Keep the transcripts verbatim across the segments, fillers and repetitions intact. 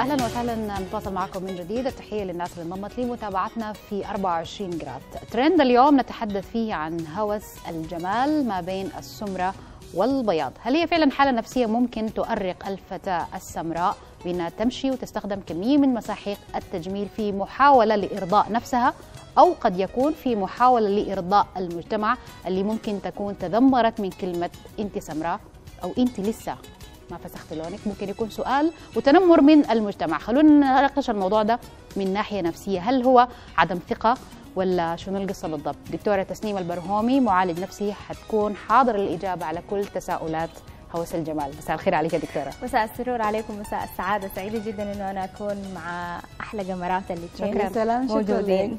اهلا وسهلا، نتواصل معكم من جديد. التحيه للناس اللي انضمت لمتابعتنا في أربعة وعشرين قيراط. ترند اليوم نتحدث فيه عن هوس الجمال ما بين السمره والبياض، هل هي فعلا حاله نفسيه ممكن تؤرق الفتاه السمراء بانها تمشي وتستخدم كميه من مساحيق التجميل في محاوله لارضاء نفسها، او قد يكون في محاوله لارضاء المجتمع اللي ممكن تكون تذمرت من كلمه انت سمراء او انت لسه ما فسخت لونك؟ ممكن يكون سؤال وتنمر من المجتمع. خلونا نناقش الموضوع ده من ناحية نفسية، هل هو عدم ثقة ولا شنو القصة بالضبط؟ دكتورة تسنيم البرهومي معالج نفسي حتكون حاضر الإجابة على كل تساؤلات هوس الجمال. مساء الخير عليك يا دكتورة. مساء السرور عليكم، مساء السعادة، سعيدة جدا إنه أنا أكون مع أحلى جمرات اللي شكرا موجودين.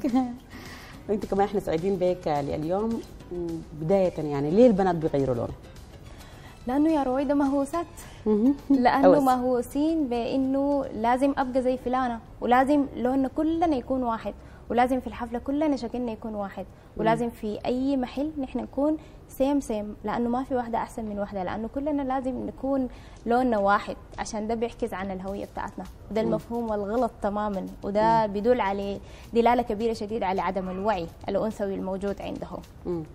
وأنت كمان إحنا سعيدين بك اليوم. بداية يعني ليه البنات بيغيروا لون؟ لانه يا رويدا مهوسات، لانه مهوسين بانه لازم ابقى زي فلانه، ولازم لوننا كلنا يكون واحد، ولازم في الحفله كلنا شكلنا يكون واحد، ولازم في اي محل نحن نكون سيم سيم، لانه ما في واحده احسن من واحده، لانه كلنا لازم نكون لوننا واحد، عشان ده بيحكي عن الهويه بتاعتنا، وده المفهوم والغلط تماما، وده بيدل عليه دلاله كبيره شديد على عدم الوعي الانثوي الموجود عندهم.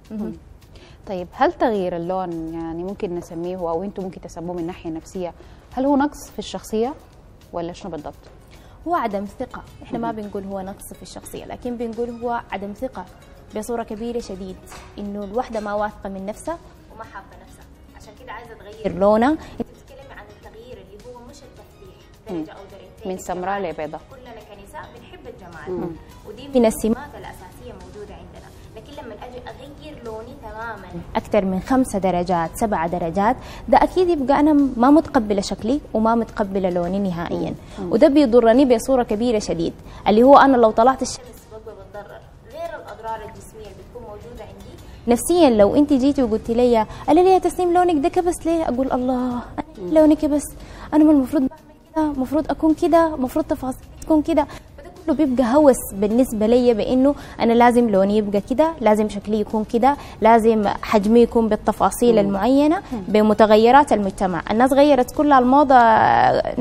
طيب هل تغيير اللون يعني ممكن نسميه او انتم ممكن تسموه من ناحيه نفسيه، هل هو نقص في الشخصيه ولا شنو بالضبط؟ هو عدم ثقه، احنا ما بنقول هو نقص في الشخصيه، لكن بنقول هو عدم ثقه بصوره كبيره شديد، انه الوحده ما واثقه من نفسها وما حابه نفسها، عشان كده عايزه تغير لونها. انت بتتكلمي عن التغيير اللي هو مش التفتيح درجه او درجتين من سمراء لبيضاء. كلنا كنساء بنحب الجمال، ودي من السمات الاساسيه موجوده عندنا، لكن لما اجي اغير لوني تماما اكثر من خمسة درجات سبعة درجات، ده اكيد يبقى انا ما متقبله شكلي وما متقبله لوني نهائيا، وده بيضرني بصوره كبيره شديد، اللي هو انا لو طلعت الشمس ببقى بتضرر، غير الاضرار الجسميه اللي بتكون موجوده عندي نفسيا. لو انت جيتي وقلت لي قال لي يا تسنيم لونك ده كبس ليه؟ اقول الله انا لوني كبس، انا ما المفروض بعمل كده، المفروض اكون كده، المفروض تفاصيلي تكون كده، كله بيبقى هوس بالنسبه لي بانه انا لازم لوني يبقى كده، لازم شكلي يكون كده، لازم حجمي يكون بالتفاصيل مم. المعينه مم. بمتغيرات المجتمع. الناس غيرت كلها، الموضه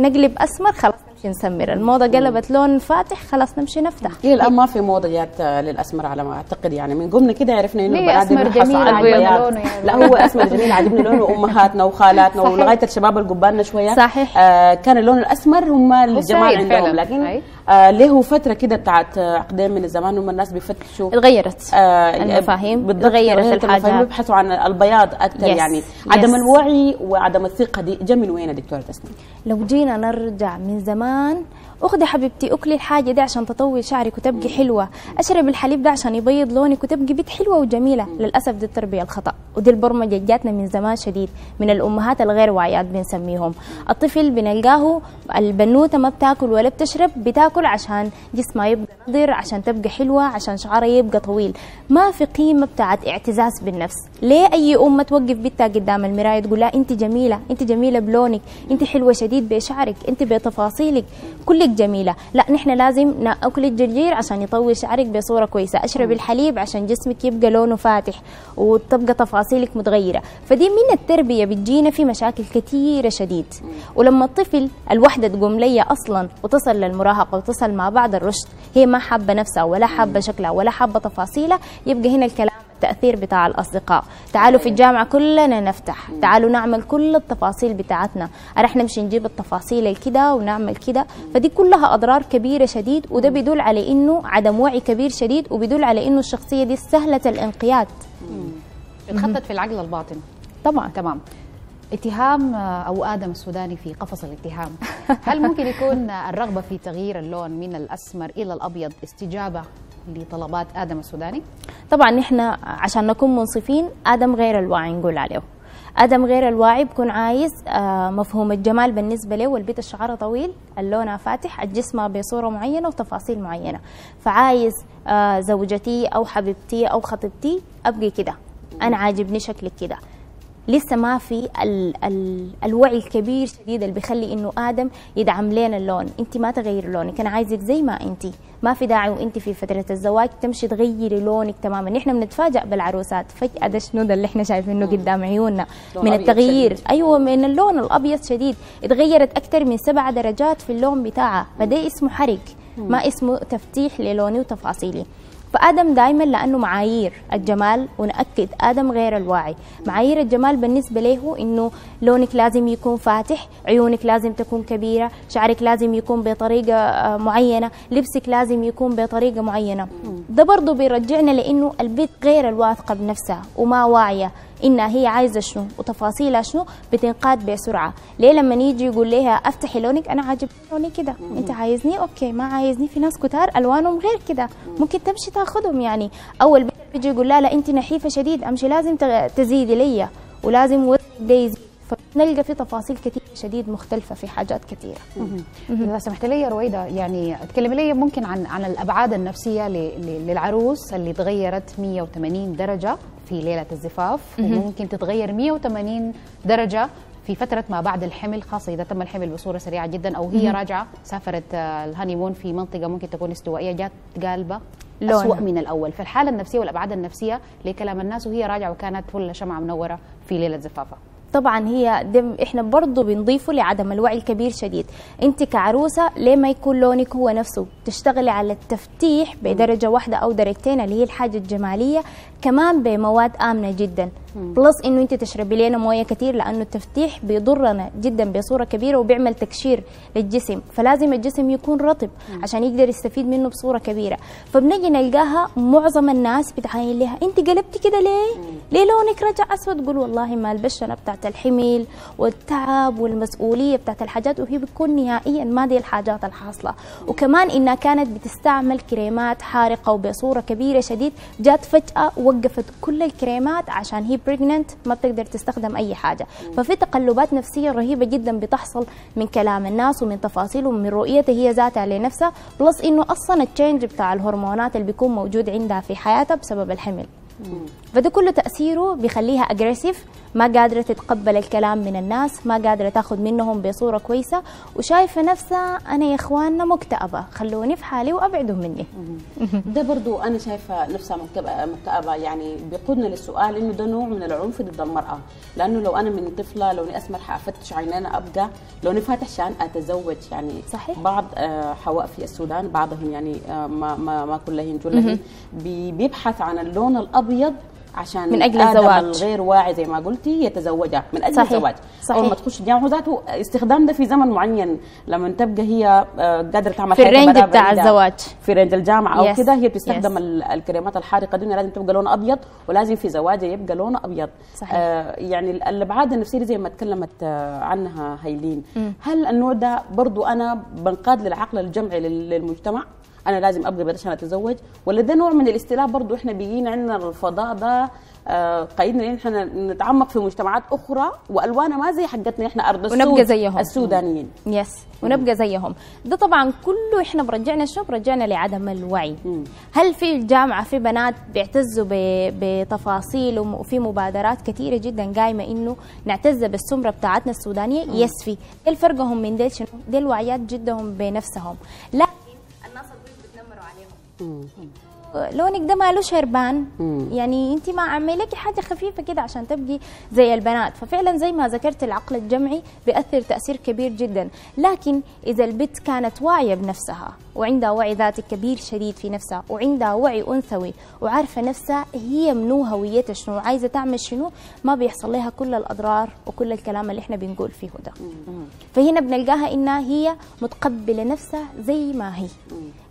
نقلب اسمر خلاص نمشي نسمر، الموضه قلبت لون فاتح خلاص نمشي نفتح. الى الان ما في موضه جات للاسمر على ما اعتقد، يعني من قمنا كده عرفنا انه البنات اسمر جميل عجبنا لونه، يعني لا هو اسمر جميل عجبني لونه، وامهاتنا وخالاتنا ولغايه الشباب اللي قبالنا شويه صحيح آه كان اللون الاسمر هم الجمال عندهم، لكن آه له فتره كده بتاعت عقدين من الزمان هم الناس بيفتشوا اتغيرت آه المفاهيم، اتغيرت الحاجات، بيبحثوا عن البياض اكثر، يعني يس. عدم الوعي وعدم الثقه دي جا من وين يا دكتوره تسنيم؟ لو جينا نرجع من زمان، اخذي حبيبتي اكلي الحاجه دي عشان تطول شعرك وتبقي مم. حلوه، اشربي الحليب ده عشان يبيض لونك وتبقي بنت حلوه وجميله. مم. للاسف دي التربيه الخطا، ودي البرمجه جاتنا من زمان شديد من الامهات الغير واعيات بنسميهم. الطفل بنلقاه البنوته ما بتاكل ولا بتشرب، بتاكل عشان جسمها يبقى نضر، عشان تبقى حلوه، عشان شعرها يبقى طويل، ما في قيمه بتاعت اعتزاز بالنفس. ليه اي ام توقف بنتها قدام المرايه تقول لها انت جميله، انت جميله بلونك، انت حلوه شديد بشعرك، انت بتفاصيلك كلك جميله؟ لا، نحن لازم ناكل الجرجير عشان يطول شعرك بصوره كويسه، اشرب الحليب عشان جسمك يبقى لونه فاتح وتبقى تفاصيلك متغيره. فدي من التربيه بتجينا في مشاكل كثيره شديد. ولما الطفل الوحده تقوم لي اصلا وتصل للمراهقه وتصل مع بعض الرشد، هي ما حابه نفسها ولا حابه شكلها ولا حابه تفاصيلها، يبقى هنا الكلام التأثير بتاع الأصدقاء، تعالوا في الجامعة كلنا نفتح، تعالوا نعمل كل التفاصيل بتاعتنا، رح نمشي نجيب التفاصيل كده ونعمل كده، فدي كلها أضرار كبيرة شديد، وده بيدل على إنه عدم وعي كبير شديد، وبيدل على إنه الشخصية دي سهلة الانقياد. بتخطط في العقل الباطن. طبعا تمام. اتهام أو آدم السوداني في قفص الاتهام، هل ممكن يكون الرغبة في تغيير اللون من الأسمر إلى الأبيض استجابة لطلبات آدم السوداني؟ طبعا نحن عشان نكون منصفين، آدم غير الواعي نقول عليه، آدم غير الواعي بكون عايز مفهوم الجمال بالنسبة له، والبيت الشعر طويل، اللون فاتح، الجسم بصورة معينة وتفاصيل معينة، فعايز زوجتي أو حبيبتي أو خطيبتي أبقي كده، أنا عاجبني شكلك كده، لسه ما في ال ال الوعي الكبير شديد اللي بيخلي انه ادم يدعم لنا اللون، انت ما تغير لونك، انا عايزك زي ما انت، ما في داعي وانت في فتره الزواج تمشي تغيري لونك تماما. نحن بنتفاجئ بالعروسات فجاه، ده شنو ده اللي احنا شايفينه قدام عيوننا من التغيير؟ ايوه، من اللون الابيض شديد، اتغيرت اكثر من سبع درجات في اللون بتاعها، فده اسمه حرق، ما اسمه تفتيح للوني وتفاصيلي. فآدم دايما لأنه معايير الجمال، ونأكد آدم غير الواعي، معايير الجمال بالنسبة له إنه لونك لازم يكون فاتح، عيونك لازم تكون كبيرة، شعرك لازم يكون بطريقة معينة، لبسك لازم يكون بطريقة معينة. ده برضو بيرجعنا لأنه البنت غير الواثقة بنفسها وما واعية إنها هي عايزة شنو وتفاصيلها شنو، بتنقاد بسرعة. ليه لما يجي يقول لها افتحي لونك، أنا عاجبني لوني كده، أنت عايزني أوكي، ما عايزني، في ناس كتار ألوانهم غير كده ممكن تمشي تاخذهم يعني. أول بيجي يقول لها لا أنت نحيفة شديد، أمشي لازم تزيدي ليا ولازم وزنك ده يزيد. فنلقى في تفاصيل كتير شديد مختلفة في حاجات كتيرة. إذا سمحت لي يا رويدا، يعني اتكلمي لي ممكن عن عن الأبعاد النفسية للعروس اللي تغيرت مية وثمانين درجة في ليلة الزفاف، وممكن تتغير مية وثمانين درجة في فترة ما بعد الحمل، خاصة إذا تم الحمل بصورة سريعة جدا، أو هي راجعة سافرت الهانيمون في منطقة ممكن تكون استوائية، جات قالبة أسوأ من الأول. فالحالة النفسية والأبعاد النفسية لكلام الناس وهي راجعة وكانت فل شمعة منورة في ليلة زفافها. طبعا هي دم احنا برضه بنضيفه لعدم الوعي الكبير شديد. انت كعروسه ليه ما يكون لونك هو نفسه؟ تشتغلي على التفتيح بدرجه واحده او درجتين اللي هي الحاجه الجماليه، كمان بمواد امنه جدا، بلس انه انت تشربي لنا مويه كثير، لانه التفتيح بيضرنا جدا بصوره كبيره وبيعمل تكشير للجسم، فلازم الجسم يكون رطب عشان يقدر يستفيد منه بصوره كبيره. فبنجي نلقاها معظم الناس بتعاين لها، انت قلبتي كده ليه؟ ليه لونك رجع اسود؟ تقول والله ما البش انا بتاعت الحمل والتعب والمسؤوليه بتاعت الحاجات، وهي بتكون نهائيا ما دي الحاجات الحاصله. وكمان انها كانت بتستعمل كريمات حارقه وبصوره كبيره شديد، جات فجاه وقفت كل الكريمات عشان هي بريجننت ما بتقدر تستخدم اي حاجه. ففي تقلبات نفسيه رهيبه جدا بتحصل من كلام الناس ومن تفاصيله ومن رؤيتها هي ذاتها لنفسها، بلس انه اصلا التشينج بتاع الهرمونات اللي بيكون موجود عندها في حياتها بسبب الحمل. فده كله تاثيره بيخليها اجريسيف، ما قادره تتقبل الكلام من الناس، ما قادره تاخذ منهم بصوره كويسه، وشايفه نفسها انا يا اخواننا مكتئبه، خلوني في حالي وابعدوا مني. ده برضو انا شايفه نفسها مكتئبه، يعني بيقودنا للسؤال انه ده نوع من العنف ضد المراه، لانه لو انا من طفله لوني اسمر حافتش عينين ابقى لوني فاتح عشان اتزوج يعني. صحيح. بعض حواء في السودان بعضهم يعني ما ما, ما كلهم جلهم بيبحث عن اللون الابيض عشان من اجل الزواج، الغير واعي زي ما قلتي يتزوجها من اجل صحيح. الزواج صحيح. اول ما تخش الجامعه ذاته استخدام ده في زمن معين، لما تبقى هي قادره تعمل في الرينج بتاع الزواج، في رينج الجامعه او كده، هي بتستخدم الكريمات الحارقه دي، لازم تبقى لون ابيض ولازم في زواجها يبقى لون ابيض. صحيح. آه يعني الابعاد النفسيه زي ما تكلمت عنها هايلين، م. هل النوع ده برضو انا بنقاد للعقل الجمعي للمجتمع، أنا لازم أبقى بدري عشان أتزوج، ولا ده نوع من الاستيلاء برضو؟ إحنا بيجينا عندنا الفضاء ده آه قيدنا إن إحنا نتعمق في مجتمعات أخرى وألوانها ما زي حقتنا، إحنا أرض السود ونبقى زيهم السودانيين. يس، ونبقى زيهم. ده طبعا كله إحنا برجعنا شو؟ برجعنا لعدم الوعي. مم. هل في الجامعة في بنات بيعتزوا بتفاصيل وفي مبادرات كثيرة جدا قايمة إنه نعتز بالسمرة بتاعتنا السودانية؟ مم. يس، في إيه الفرقهم من ديل شنو؟ ديل وعيات جدهم بنفسهم، لا لونك ده ما له شربان، يعني انت ما عمليكي حاجه خفيفه كده عشان تبقي زي البنات. ففعلا زي ما ذكرت العقل الجمعي بيأثر تأثير كبير جدا، لكن اذا البنت كانت واعيه بنفسها وعندها وعي ذاتي كبير شديد في نفسها، وعندها وعي انثوي وعارفه نفسها هي منو، هويتها شنو، عايزه تعمل شنو، ما بيحصل لها كل الاضرار وكل الكلام اللي احنا بنقول فيه ده. فهنا بنلقاها انها هي متقبله نفسها زي ما هي،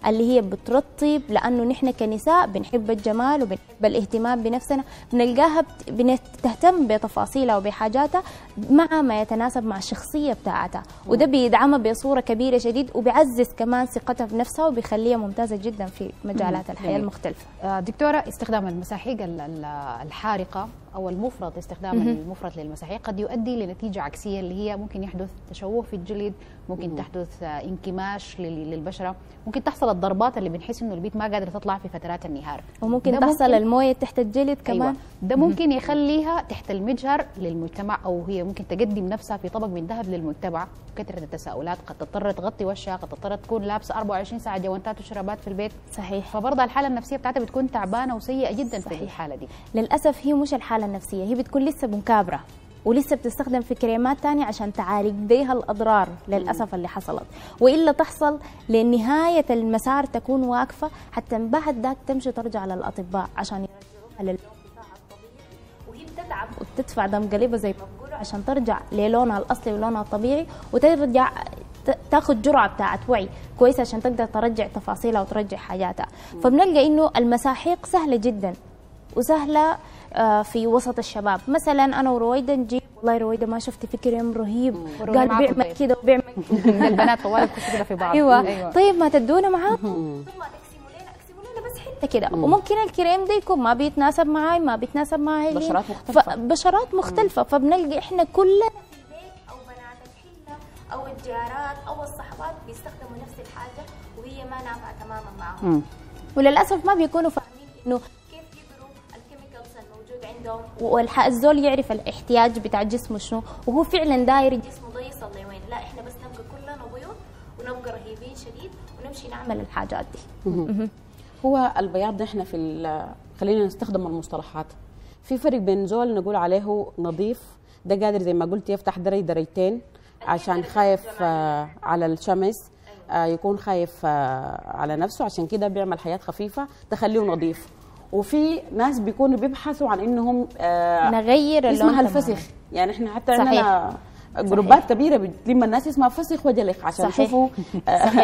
اللي هي بترطب، لانه نحن كنساء بنحب الجمال وبنحب الاهتمام بنفسنا، بنلقاها بتهتم بتفاصيلها وبحاجاتها مع ما يتناسب مع الشخصيه بتاعتها، وده بيدعمها بصوره كبيره شديد، وبيعزز كمان ثقتها بنفسها وبيخليها ممتازه جدا في مجالات الحياه المختلفه. دكتوره، استخدام المساحيق الحارقه أو المفرط استخدام المفرط للمسحيق قد يؤدي لنتيجة عكسية اللي هي ممكن يحدث تشوه في الجلد، ممكن تحدث انكماش للبشرة، ممكن تحصل الضربات اللي بنحس إنه البيت ما قادرة تطلع في فترات النهار، وممكن تحصل ممكن الموية تحت الجلد كمان. أيوة. ده ممكن يخليها تحت المجهر للمجتمع، أو هي ممكن تقدم نفسها في طبق من ذهب للمجتمع. كثرة التساؤلات قد تضطر تغطي وشها، قد تضطر تكون لابسة أربعة وعشرين ساعة جوانتات وشرابات في البيت. صحيح. فبرضه الحالة النفسية بتاعتها بتكون تعبانة وسيئة جدا. صحيح. في الحالة دي للأسف هي مش الحالة النفسية، هي بتكون لسه مكابرة ولسه بتستخدم في كريمات تانية عشان تعالج بيها الأضرار للأسف اللي حصلت، وإلا تحصل لنهاية المسار تكون واقفة حتى بعد ذاك تمشي ترجع للأطباء عشان يرجعوها لللون بتاعها الطبيعي، وهي بتتعب وبتدفع دم قلبها زي ما بقولوا عشان ترجع للونها الأصلي ولونها الطبيعي، وترجع تاخد جرعه بتاعت وعي كويسه عشان تقدر ترجع تفاصيلها وترجع حاجاتها. فبنلقى انه المساحيق سهله جدا وسهله في وسط الشباب. مثلا انا ورويدا نجيب، والله رويدا ما شفتي في كريم رهيب قال بيعمل كده وبيعمل كده، البنات طوال بتخش كده في بعض. ايوه طيب ما تدونا معاكم ثم اكسبوا لنا اكسبوا لنا بس حته كده، وممكن الكريم ده يكون ما بيتناسب معاي ما بيتناسب معاي بشرات مختلفه بشرات مختلفه. فبنلقى احنا كلنا أو الجارات أو الصحبات بيستخدموا نفس الحاجة وهي ما نافعة تماما معهم. مم. وللأسف ما بيكونوا فاهمين إنه كيف يقروا الكيميكالز الموجود عندهم، والزول يعرف الاحتياج بتاع جسمه شنو، وهو فعلا داير جسمه ده يصل لوين. لا إحنا بس نبقى كلنا بيوت ونبقى رهيبين شديد ونمشي نعمل الحاجات دي. مم. هو البياض ده إحنا في خلينا نستخدم المصطلحات، في فرق بين زول نقول عليه نظيف ده قادر زي ما قلت يفتح دري دريتين عشان خايف على الشمس، يكون خايف على نفسه عشان كده بيعمل حاجات خفيفه تخليه نظيف، وفي ناس بيكونوا بيبحثوا عن انهم نغير اللون اسمها الفسخ. يعني احنا حتى عندنا جروبات كبيره بتلم الناس اسمها فسخ وجلخ عشان يشوفوا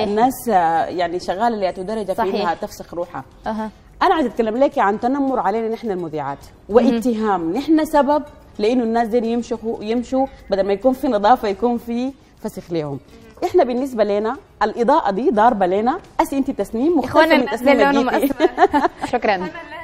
الناس يعني شغاله لأي درجه في انها تفسخ روحها. أه. انا عايزه اتكلم لك عن تنمر علينا نحن المذيعات واتهام نحن سبب لانه الناس دي يمشوا يمشوا بدل ما يكون في نظافه يكون في فسخ ليهم. احنا بالنسبه لنا الاضاءه دي ضاربه لنا اسي انت تسنيم مختلفه من تسنيم الجديد. شكرا.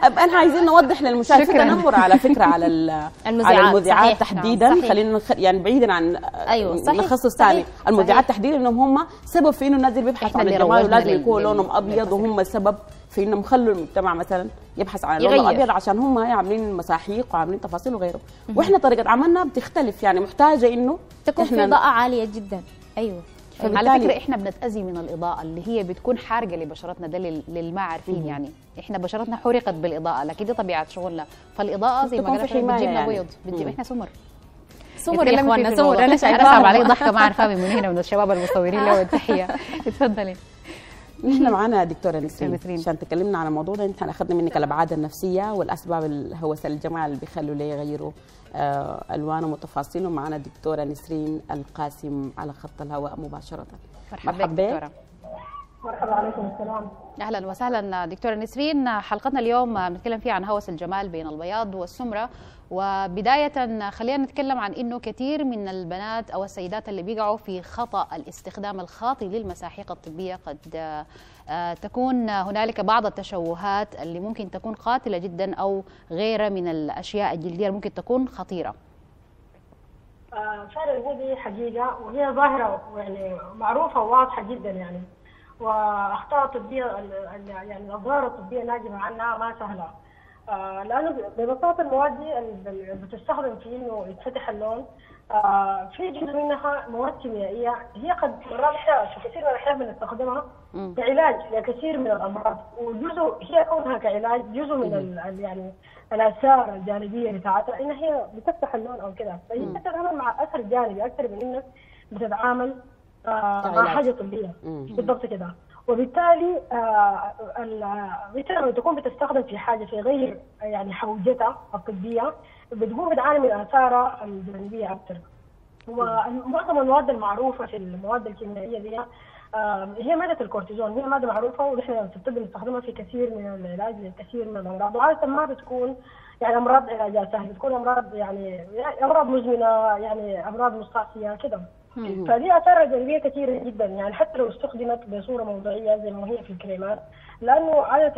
انا عايزين نوضح للمشاهد في تنمر على فكره على المذيعات, على المذيعات تحديدا. خلينا يعني بعيدا عن ايوه نخصص ثاني المذيعات تحديدا انهم هم سبب في انه الناس دي بيبحثوا عن الجمال ولازم يكون لونهم ابيض، وهم سبب في انهم خلوا المجتمع مثلا يبحث عن اللون الابيض عشان هم عاملين مساحيق وعاملين تفاصيل وغيره. واحنا طريقه عملنا بتختلف، يعني محتاجه انه تكون في اضاءه عاليه جدا. ايوه على فكره احنا بنتأذي من الاضاءه اللي هي بتكون حارقه لبشرتنا، ده للمعارفين يعني احنا بشرتنا حرقت بالاضاءه لكن دي طبيعه شغلنا، فالاضاءه زي ما قالت بتجيبنا يعني. بيض بتجيب احنا سمر سمر يا اخوانا سمر. انا صعب علي ضحكه ما اعرفها من هنا من الشباب المصورين له التحيه. اتفضلي. احنا معانا دكتوره نسرين عشان تكلمنا عن الموضوع ده. انت اخذنا منك الابعاد النفسيه والاسباب الهوسه للجماعه اللي بيخلوا ليه يغيروا الوانهم وتفاصيلهم. معانا دكتوره نسرين القاسم على خط الهواء مباشره. مرحبا دكتوره. مرحبا. عليكم السلام. اهلا وسهلا دكتوره نسرين. حلقتنا اليوم بنتكلم فيها عن هوس الجمال بين البياض والسمره، وبدايه خلينا نتكلم عن انه كثير من البنات او السيدات اللي بيقعوا في خطا الاستخدام الخاطئ للمساحيق الطبيه قد تكون هنالك بعض التشوهات اللي ممكن تكون قاتله جدا او غيرها من الاشياء الجلديه اللي ممكن تكون خطيره. فعلا دي حقيقه وهي ظاهره يعني معروفه وواضحه جدا يعني، واخطاء طبيه يعني الاضرار الطبيه الناجمه عنها ما سهله، آه لانه ببساطه المواد دي اللي بتستخدم في انه يتفتح اللون آه في جزء منها مواد كيميائيه هي قد مرات في كثير من الاحيان بنستخدمها كعلاج لكثير من الامراض، وجزء هي كونها كعلاج جزء من ال يعني الاثار الجانبيه بتاعتها ان هي بتفتح اللون او كده، فهي بتتعامل مع اثر جانبي اكثر من انك بتتعامل آه مع حاجه طبيه بالضبط كده، وبالتالي مثلا آه لما تكون بتستخدم في حاجه في غير يعني حوجتها الطبيه بتكون بتعاني من اثارها الجانبيه اكثر. ومعظم المواد المعروفه في المواد الكيميائيه دي آه هي ماده الكورتيزون، هي ماده معروفه ونحن في الطب بنستخدمها في كثير من العلاج لكثير من الامراض، وعاده ما بتكون يعني امراض علاجها سهل، بتكون امراض يعني امراض مزمنه يعني امراض مستعصيه كده. فدي اثارها جانبيه كثيره جدا يعني حتى لو استخدمت بصوره موضوعيه زي ما هي في الكريمات، لانه عاده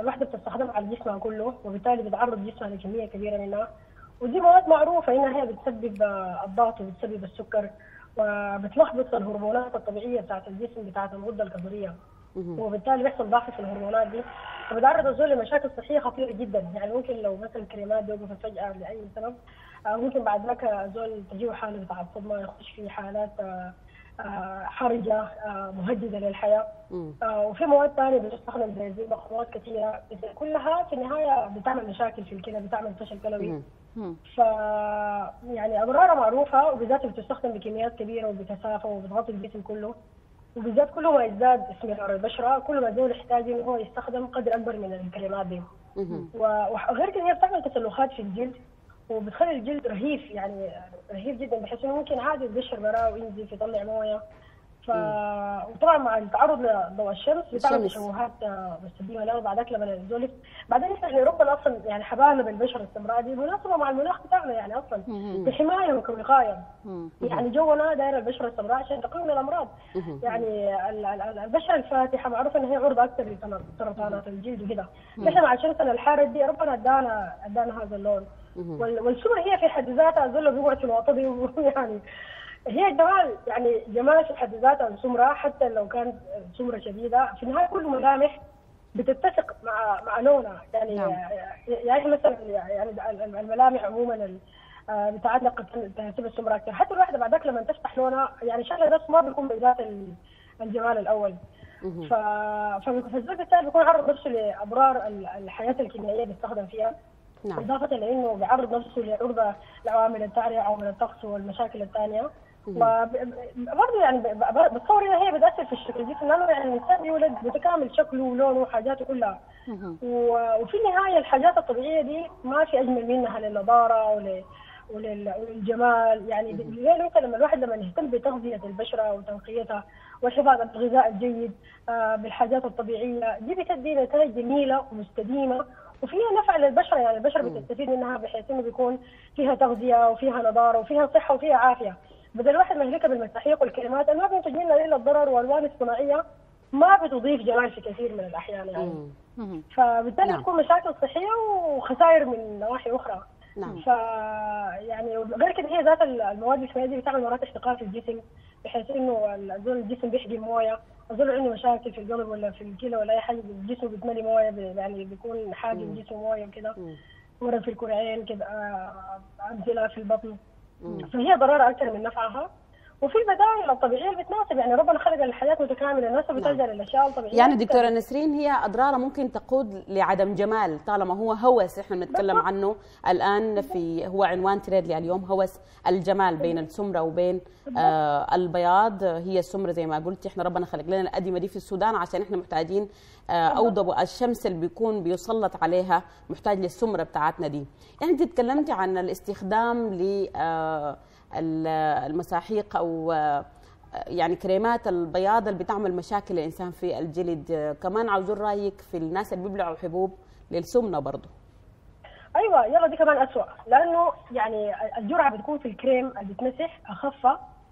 الوحده بتستخدمها على جسمها كله وبالتالي بتعرض جسمها لكميه كبيره منها، ودي مواد معروفه انها هي بتسبب الضغط وبتسبب السكر وبتلخبط الهرمونات الطبيعيه بتاعت الجسم بتاعت الغده الكظريه، وبالتالي بيحصل ضعف في الهرمونات دي، فبتعرض الزول لمشاكل صحيه خطيره جدا. يعني ممكن لو مثلا الكريمات دي وقفت فجاه لاي سبب ممكن بعد ذاك الزول تجيه حاله بتاعت صدمه، يخش في حالات حرجه مهدده للحياه. وفي مواد ثانيه بتستخدم زي زي مخدرات كثيره كلها في النهايه بتعمل مشاكل في الكلى، بتعمل فشل كلوي. ف يعني اضرارها معروفه، وبالذات بتستخدم بكميات كبيره وبكثافه وبتغطي الجسم كله، وبالذات كل ما يزداد استمرار البشره كل ما الزول يحتاج انه هو يستخدم قدر اكبر من الكريمات دي. وغير كده هي بتعمل تسلخات في الجلد وبتخلي الجلد رهيف، يعني رهيف جدا بحيث انه ممكن عادي يقشر براه وينزف يطلع مويه. ف وطبعا مع التعرض لضوء الشمس بتعمل تشوهات مستديمه له، وبعدك لما الزول بعدين يفتح لربنا اصلا يعني حبالة بالبشره السمراء دي مناسبه مع المناخ بتاعنا، يعني اصلا لحمايه وكوقايه. يعني جونا دايره البشره السمراء عشان تقاوم الامراض. يعني البشره الفاتحه معروف ان هي عرضه اكثر لسرطانات الجلد وكده، نحن مع شمسنا الحاره دي ربنا ادانا ادانا هذا اللون. والسمر هي في حد ذاتها الزول بيقعد في الوطه دي، يعني هي جمال، يعني جمال في حد ذاتها السمره حتى لو كانت سمره شديده في النهايه كل ملامح بتتفق مع مع لونها. يعني نعم. يعني مثلا يعني الملامح عموما بتاعتنا قد تناسب السمره اكثر، حتى الواحده بعدك لما تفتح لونها يعني شكلها بس ما بيكون بذات الجمال الاول. ف فالزول بالتالي بيكون عرض نفسه لاضرار الحياه الكيميائيه اللي بيستخدم فيها. نعم. اضافه لانه بيعرض نفسه لعرضه لعوامل التعريه وعوامل الطقس والمشاكل الثانيه. وبرضه يعني بتصور انها هي بتاثر في الشكل دي، لانه يعني الانسان بيولد متكامل شكله ولونه وحاجاته كلها. وفي النهايه الحاجات الطبيعيه دي ما في اجمل منها للنضاره ول وللجمال. يعني ليه انت لما الواحد لما يهتم بتغذيه البشره وتنقيتها والحفاظ على الغذاء الجيد بالحاجات الطبيعيه دي بتدي نتائج جميله ومستديمه وفيها نفع للبشره، يعني البشره بتستفيد منها بحيث انه بيكون فيها تغذيه وفيها نضاره وفيها صحه وفيها عافيه، بدل الواحد مهلكه بالمساحيق والكلمات اللي ما بينتج لنا الا الضرر والالوان الصناعيه ما بتضيف جمال في كثير من الاحيان. يعني فبالتالي بتكون مشاكل صحيه وخسائر من نواحي اخرى. نعم. ف يعني غير كده هي ذات المواد الكيميائيه دي بتعمل مرات احتقان في الجسم بحيث انه الزول الجسم بيحجم مويه، الزول عنده مشاكل في القلب ولا في الكلى ولا اي حاجه جسمه بيتملي مويه، يعني بيكون حاجم جسمه مويه وكده، ورم في الكرعين كده، امثله في البطن. فهي ضررها اكثر من نفعها، وفي البدائل الطبيعيه اللي بتناسب، يعني ربنا خلق الحياه متكامله الناس بتلجا للاشياء الطبيعيه. يعني دكتوره نسرين هي اضرارها ممكن تقود لعدم جمال طالما هو هوس، احنا بنتكلم عنه الان في هو عنوان تريدلي اليوم، هوس الجمال بين السمره وبين آه البياض. هي السمره زي ما قلتي احنا ربنا خلق لنا الادمه دي في السودان عشان احنا محتاجين آه او ضوء الشمس اللي بيكون بيسلط عليها محتاج للسمره بتاعتنا دي. يعني انت تكلمتي عن الاستخدام ل آه المساحيق او يعني كريمات البياض اللي بتعمل مشاكل الانسان في الجلد، كمان عاوزين رايك في الناس اللي بيبلعوا حبوب للسمنه برضه. ايوه يلا دي كمان اسوء، لانه يعني الجرعه بتكون في الكريم اللي بتمسح اخف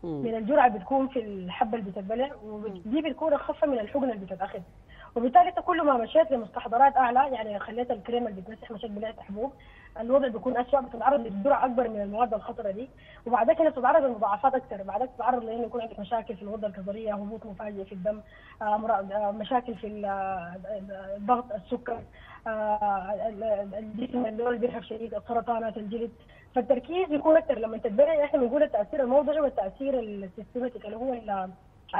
من الجرعه بتكون في الحبه اللي بتتبلع، ودي بتكون اخف من الحقنه اللي بتتاخذ، وبالتالي انت كل ما مشيت لمستحضرات اعلى يعني خليت الكريم اللي بتمسح مشيت بلعت حبوب الوضع بيكون اسوء، بتتعرض لجرعه اكبر من المواد الخطره دي، وبعد كده بتتعرض لمضاعفات اكثر، بعدك بتتعرض لانه يكون عندك مشاكل في الغده الكظريه، هبوط مفاجئ في الدم، مشاكل في الضغط، السكر، الجسم اللي بيرهق شديد، سرطانات الجلد. فالتركيز بيكون اكثر لما تتبرع، احنا بنقول التاثير الموضعي والتاثير السيستماتيك اللي هو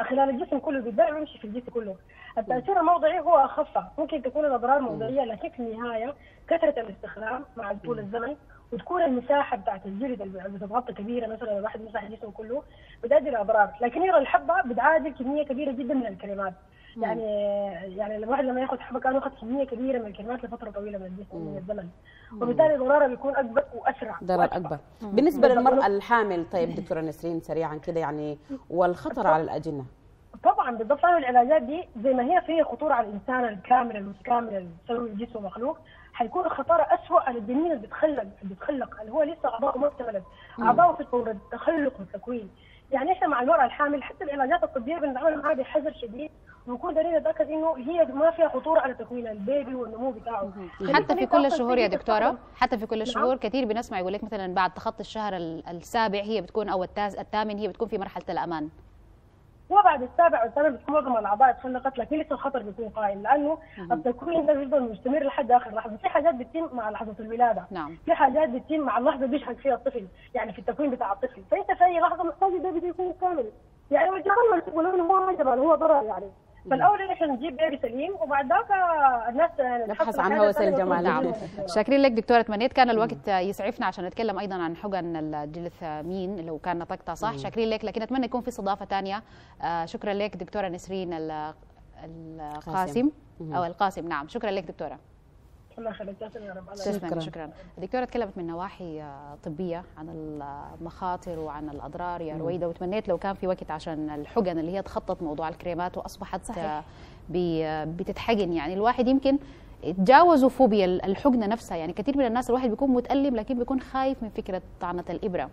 خلال الجسم كله بيتبرع ويمشي في الجسم كله. التاثير الموضعي هو اخف، ممكن تكون الاضرار موضعيه لكن في النهايه كثره الاستخدام مع طول الزمن وتكون المساحه بتاعت الجلد اللي بتتغطى كبيره، مثلا الواحد مسح الجسم كله بتؤدي لاضرار، لكن يرى الحبه بتعادل كميه كبيره جدا من الكريمات. يعني يعني الواحد لما ياخذ حبه كانه ياخذ كميه كبيره من الكريمات لفتره طويله من الجسم من الزمن، وبالتالي ضررها بيكون اكبر واسرع ضرر اكبر. بالنسبه للمراه الحامل، طيب دكتوره نسرين سريعا كده يعني والخطر على الاجنه. طبعا بالضبط، العلاجات دي زي ما هي فيها خطوره على الانسان الكامل المتكامل السوي جسمه مخلوق، حيكون خطر اسوء على الجنين اللي بيتخلق اللي بيتخلق اللي هو لسه اعضاؤه ما اكتملت، اعضاؤه في طور التخلق والتكوين. يعني احنا مع المراه الحامل حتى العلاجات الطبيه بنتعامل معها بحذر شديد، ونكون دليل اتاكد انه هي ما فيها خطوره على تكوين البيبي والنمو بتاعه. حتى في كل الشهور يا دكتوره، حتى في كل الشهور كثير بنسمع يقول لك مثلا بعد تخطي الشهر السابع هي بتكون او الثامن هي بتكون في مرحله الامان. وبعد السابع والثامن بتكون معظم الاعضاء اتخلقت، لكن لسه الخطر بيكون قائم لانه التكوين ده بيفضل مستمر لحد اخر لحظه، في حاجات بتتم مع لحظه الولاده، نعم. في حاجات بتتم مع اللحظه اللي بيشهد فيها الطفل، يعني في التكوين بتاع الطفل، فانت في اي لحظه محتاج البيبي يكون كامل، يعني والجبل بيقولوا انه هو جبل هو ضرر يعني، فالاول ان احنا نجيب بيبي سليم وبعد ذاك الناس نبحث عن هوس الجمال. نعم شاكرين لك دكتوره منيت، كان الوقت يسعفنا عشان نتكلم ايضا عن حقن الجلثامين لو كان نطقتها صح، شاكرين لك، لكن اتمنى يكون في استضافه ثانيه. شكرا لك دكتوره نسرين القاسم او القاسم، نعم شكرا لك دكتوره. الله يخليك، شكرا شكرا. الدكتوره تكلمت من نواحي طبيه عن المخاطر وعن الاضرار يا رويدا، وتمنيت لو كان في وقت عشان الحقن اللي هي تخطط موضوع الكريمات واصبحت صحيح بتتحقن، يعني الواحد يمكن تجاوزوا فوبيا الحقنه نفسها، يعني كثير من الناس الواحد بيكون متالم لكن بيكون خايف من فكره طعنه الابره،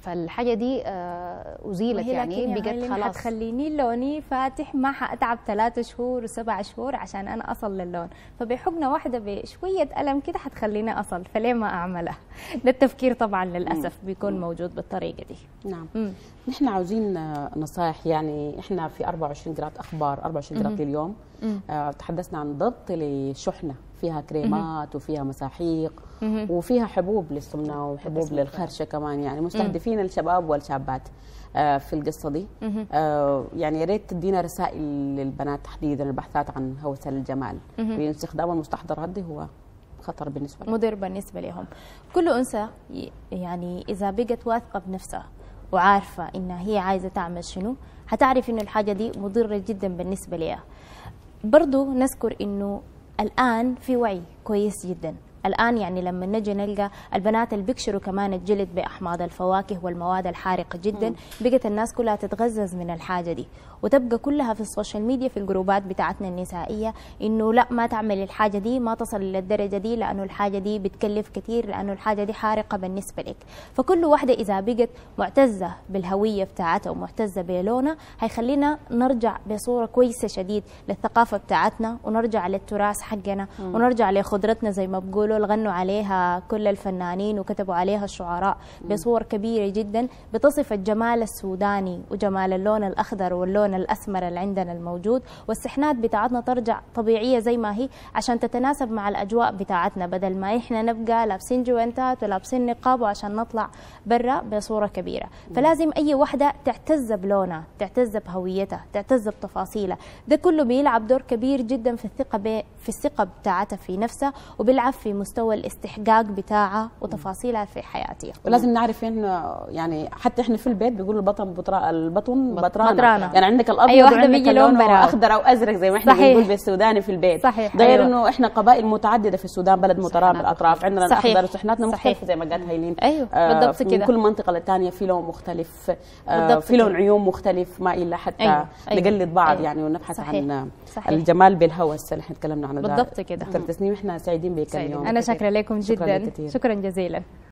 فالحاجه دي ازيلت يعني بجد خلاص. هتخليني لوني فاتح ما حاتعب ثلاث شهور وسبع شهور عشان انا اصل للون، فبحقنه واحده بشويه الم كده حتخليني اصل، فليه ما اعملها؟ ده التفكير طبعا للاسف بيكون موجود بالطريقه دي. نعم مم. نحن عاوزين نصائح، يعني احنا في أربعة وعشرين قيراط اخبار أربعة وعشرين قيراط لليوم آه تحدثنا عن ضبط للشحنه، فيها كريمات وفيها مساحيق وفيها حبوب للسمنه وحبوب للخرشه كمان، يعني مستهدفين الشباب والشابات آه في القصه دي. آه يعني يا ريت تدينا رسائل للبنات تحديدا البحثات عن هوس الجمال، لان استخدام المستحضرات دي هو خطر بالنسبه لهم، مضر بالنسبه لهم. كل انثى يعني اذا بقت واثقه بنفسها وعارفه ان هي عايزه تعمل شنو، هتعرف انه الحاجه دي مضره جدا بالنسبه لها. برضو نذكر انه الآن في وعي كويس جدا، الآن يعني لما نجي نلقى البنات اللي بيكشروا كمان الجلد بأحماض الفواكه والمواد الحارقة جدا، بقت الناس كلها تتغزز من الحاجة دي، وتبقى كلها في السوشيال ميديا في الجروبات بتاعتنا النسائية إنه لا ما تعمل الحاجة دي، ما تصل للدرجة دي، لأنه الحاجة دي بتكلف كتير، لأنه الحاجة دي حارقة بالنسبة لك. فكل واحدة إذا بقت معتزة بالهوية بتاعتها ومعتزة بلونها، هيخلينا نرجع بصورة كويسة شديد للثقافة بتاعتنا، ونرجع للتراث حقنا، ونرجع لخضرتنا زي ما بقول غنوا عليها كل الفنانين وكتبوا عليها الشعراء بصور كبيرة جدا بتصف الجمال السوداني وجمال اللون الأخضر واللون الأسمر اللي عندنا الموجود، والسحنات بتاعتنا ترجع طبيعية زي ما هي عشان تتناسب مع الأجواء بتاعتنا، بدل ما إحنا نبقى لابسين جوانتات ولابسين نقاب وعشان نطلع برا بصورة كبيرة. فلازم أي وحدة تعتز بلونها، تعتز بهويتها، تعتز بتفاصيلها، ده كله بيلعب دور كبير جدا في الثقة في الثقة بتاعتها في نفسها، وبيلعب في مستوى الاستحقاق بتاعها وتفاصيلها في حياتها. ولازم نعرف انه يعني حتى احنا في البيت بيقولوا البطن بطرا البطن بطرانه، يعني عندك الابيض أيوة وعندك اللون اخضر او ازرق زي ما احنا بنقول بالسوداني في البيت، صحيح. غير أيوة. انه احنا قبائل متعدده في السودان، بلد مترام الاطراف، عندنا الاخضر وسحناتنا مختلفه زي ما قالت هيلين، ايوه آه بالضبط كده، كل منطقه للثانيه في لون مختلف، آه في لون عيون مختلف، ما الا حتى أيوة. أيوة. نقلد بعض أيوة. يعني ونبحث صحيح. عن صحيح. الجمال بالهوس اللي احنا تكلمنا عنه بالضبط كده. دكتور تسنيم احنا سعيدين بك اليوم، أنا شاكرة لكم جدا، شكرا جزيلا.